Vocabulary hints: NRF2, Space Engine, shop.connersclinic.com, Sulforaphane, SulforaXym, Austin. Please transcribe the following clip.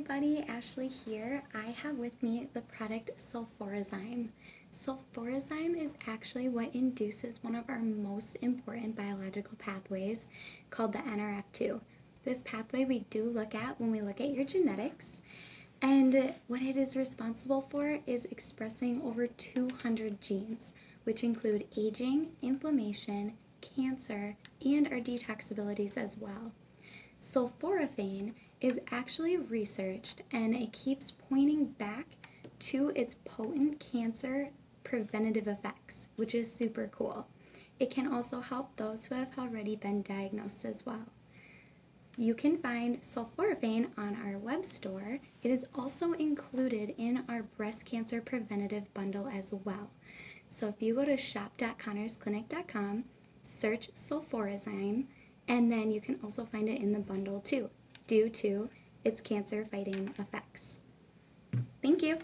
everybody, Ashley here. I have with me the product SulforaXym. SulforaXym is actually what induces one of our most important biological pathways called the NRF2. This pathway we do look at when we look at your genetics, and what it is responsible for is expressing over 200 genes, which include aging, inflammation, cancer, and our detox abilities as well. Sulforaphane is actually researched, and it keeps pointing back to its potent cancer preventative effects, which is super cool. It can also help those who have already been diagnosed as well. You can find sulforaphane on our web store. It is also included in our breast cancer preventative bundle as well. So if you go to shop.connersclinic.com, search sulforaXym, and then you can also find it in the bundle too, due to its cancer-fighting effects. Thank you.